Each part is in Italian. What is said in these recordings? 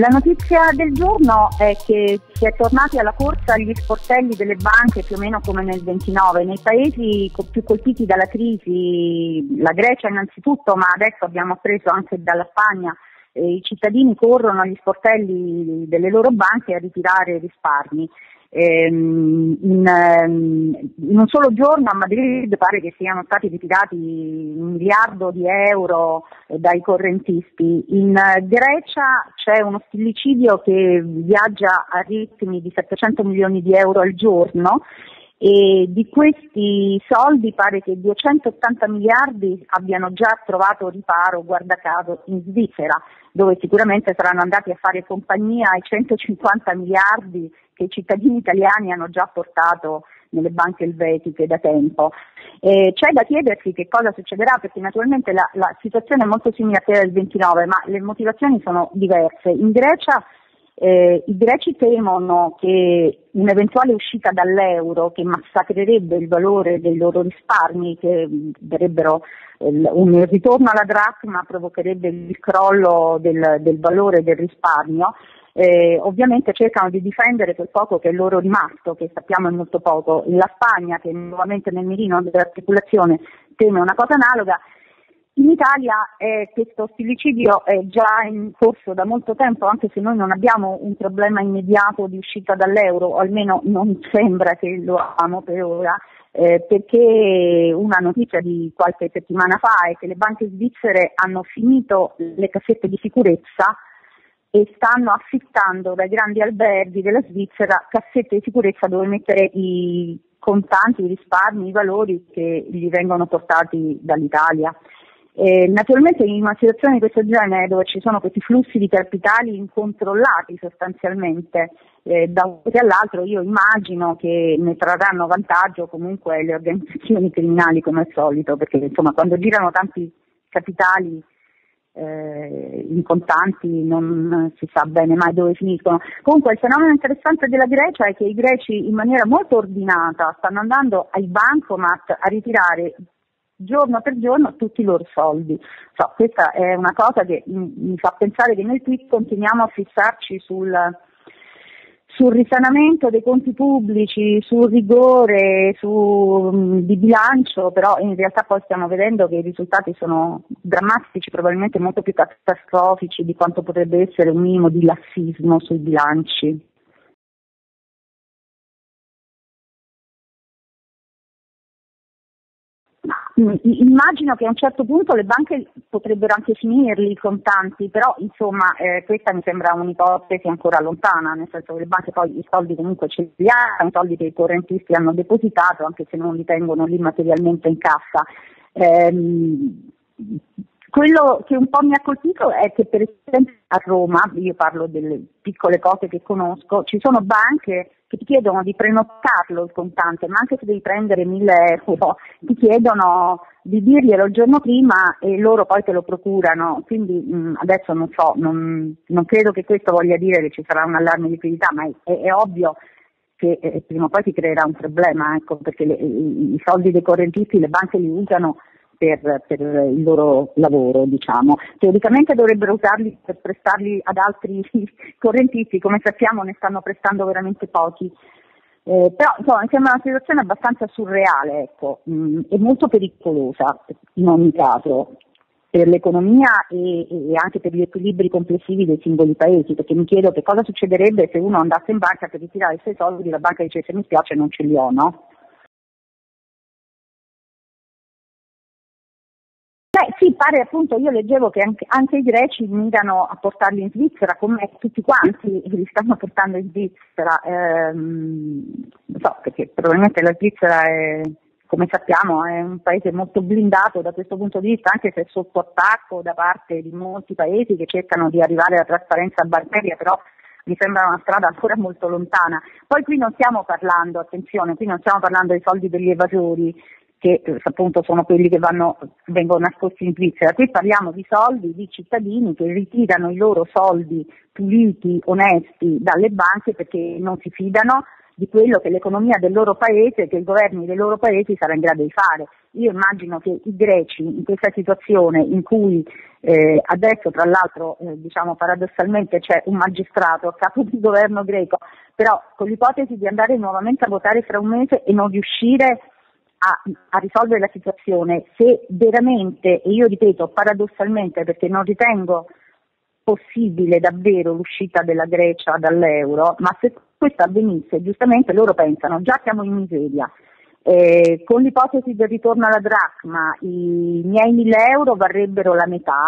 La notizia del giorno è che si è tornati alla corsa agli sportelli delle banche più o meno come nel 29. Nei paesi più colpiti dalla crisi, la Grecia innanzitutto, ma adesso abbiamo appreso anche dalla Spagna, i cittadini corrono agli sportelli delle loro banche a ritirare risparmi. In un solo giorno a Madrid pare che siano stati ritirati 1 miliardo di euro dai correntisti. In Grecia c'è uno stillicidio che viaggia a ritmi di 700 milioni di euro al giorno e di questi soldi pare che 280 miliardi abbiano già trovato riparo, guarda caso, in Svizzera, dove sicuramente saranno andati a fare compagnia ai 150 miliardi che i cittadini italiani hanno già portato nelle banche elvetiche da tempo. C'è da chiedersi che cosa succederà, perché naturalmente la situazione è molto simile a quella del 29, ma le motivazioni sono diverse. In Grecia i greci temono che un'eventuale uscita dall'euro, che massacrerebbe il valore dei loro risparmi, che darebbero un ritorno alla dracma, provocherebbe il crollo del valore del risparmio. Ovviamente cercano di difendere quel poco che è loro rimasto, che sappiamo è molto poco. La Spagna, che nuovamente nel mirino dell'articolazione, teme una cosa analoga. In Italia questo stillicidio è già in corso da molto tempo, anche se noi non abbiamo un problema immediato di uscita dall'euro, o almeno non sembra che lo abbiamo per ora, perché una notizia di qualche settimana fa è che le banche svizzere hanno finito le cassette di sicurezza e stanno affittando dai grandi alberghi della Svizzera cassette di sicurezza dove mettere i contanti, i risparmi, i valori che gli vengono portati dall'Italia. Naturalmente in una situazione di questo genere, dove ci sono questi flussi di capitali incontrollati sostanzialmente da un lato all'altro, io immagino che ne trarranno vantaggio comunque le organizzazioni criminali, come al solito, perché insomma quando girano tanti capitali in contanti non si sa bene mai dove finiscono. Comunque il fenomeno interessante della Grecia è che i greci in maniera molto ordinata stanno andando ai bancomat a ritirare giorno per giorno tutti i loro soldi. Cioè, questa è una cosa che mi fa pensare che noi qui continuiamo a fissarci sul risanamento dei conti pubblici, sul rigore di bilancio, però in realtà poi stiamo vedendo che i risultati sono drammatici, probabilmente molto più catastrofici di quanto potrebbe essere un minimo di lassismo sui bilanci. Immagino che a un certo punto le banche potrebbero anche finirli i contanti, però insomma questa mi sembra un'ipotesi ancora lontana, nel senso che le banche poi i soldi comunque ce li hanno, i soldi che i correntisti hanno depositato, anche se non li tengono lì materialmente in cassa. Quello che un po' mi ha colpito è che per esempio a Roma, io parlo delle piccole cose che conosco, ci sono banche che ti chiedono di prenotarlo il contante, ma anche se devi prendere 1.000 euro, ti chiedono di dirglielo il giorno prima e loro poi te lo procurano. Quindi adesso non so, non credo che questo voglia dire che ci sarà un allarme di liquidità, ma è ovvio che prima o poi si creerà un problema, ecco, perché i soldi dei correntisti le banche li usano per il loro lavoro, diciamo. Teoricamente dovrebbero usarli per prestarli ad altri correntisti, come sappiamo ne stanno prestando veramente pochi. Però insomma mi sembra una situazione abbastanza surreale, ecco, e molto pericolosa in ogni caso per l'economia e anche per gli equilibri complessivi dei singoli paesi, perché mi chiedo che cosa succederebbe se uno andasse in banca per ritirare i suoi soldi, la banca dicesse mi spiace non ce li ho, no? Sì, pare appunto, io leggevo che anche i greci mirano a portarli in Svizzera, come tutti quanti li stanno portando in Svizzera, non so, perché probabilmente la Svizzera è, come sappiamo, è un paese molto blindato da questo punto di vista, anche se è sotto attacco da parte di molti paesi che cercano di arrivare alla trasparenza bancaria, però mi sembra una strada ancora molto lontana. Poi qui non stiamo parlando, attenzione, qui non stiamo parlando dei soldi degli evasori, che appunto sono quelli che vengono nascosti in Svizzera. Qui parliamo di soldi di cittadini che ritirano i loro soldi puliti, onesti dalle banche perché non si fidano, di quello che l'economia del loro paese, che i governi dei loro paesi sarà in grado di fare. Io immagino che i greci in questa situazione in cui adesso tra l'altro diciamo paradossalmente c'è un magistrato a capo del governo greco, però con l'ipotesi di andare nuovamente a votare fra un mese e non riuscire a risolvere la situazione, se veramente, e io ripeto paradossalmente perché non ritengo possibile davvero l'uscita della Grecia dall'euro, ma se questo avvenisse, giustamente loro pensano, già siamo in miseria, con l'ipotesi del ritorno alla dracma i miei 1.000 euro varrebbero la metà,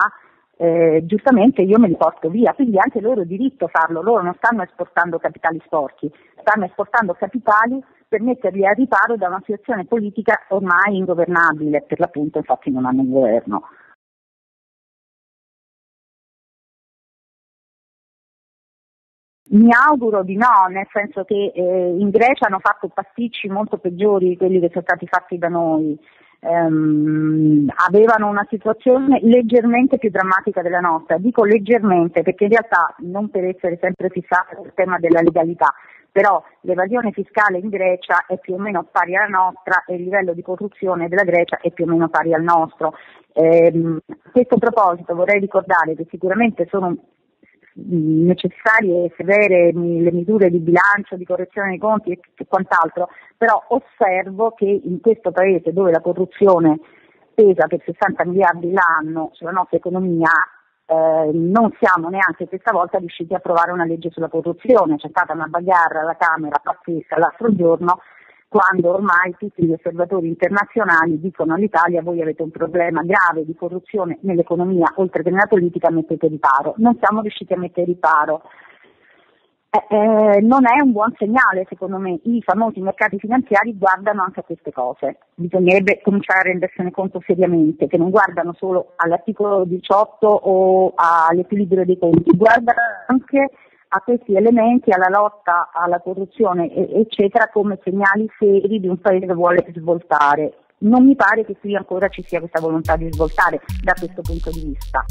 giustamente io me li porto via, quindi anche loro diritto farlo, loro non stanno esportando capitali sporchi, stanno esportando capitali per metterli a riparo da una situazione politica ormai ingovernabile, per l'appunto infatti non hanno un governo. Mi auguro di no, nel senso che in Grecia hanno fatto pasticci molto peggiori di quelli che sono stati fatti da noi, avevano una situazione leggermente più drammatica della nostra, dico leggermente perché in realtà, non per essere sempre fissati sul tema della legalità, però l'evasione fiscale in Grecia è più o meno pari alla nostra e il livello di corruzione della Grecia è più o meno pari al nostro. A questo proposito vorrei ricordare che sicuramente sono necessarie e severe le misure di bilancio, di correzione dei conti e quant'altro, però osservo che in questo paese dove la corruzione pesa per 60 miliardi l'anno sulla nostra economia, non siamo neanche questa volta riusciti a approvare una legge sulla corruzione. C'è stata una bagarre alla Camera pazzesca l'altro giorno, quando ormai tutti gli osservatori internazionali dicono all'Italia: voi avete un problema grave di corruzione nell'economia oltre che nella politica, mettete riparo. Non siamo riusciti a mettere riparo. Non è un buon segnale, secondo me. I famosi mercati finanziari guardano anche a queste cose. Bisognerebbe cominciare a rendersene conto seriamente, che non guardano solo all'articolo 18 o all'equilibrio dei conti, guardano anche a questi elementi, alla lotta alla corruzione eccetera, come segnali seri di un paese che vuole svoltare. Non mi pare che qui ancora ci sia questa volontà di svoltare da questo punto di vista.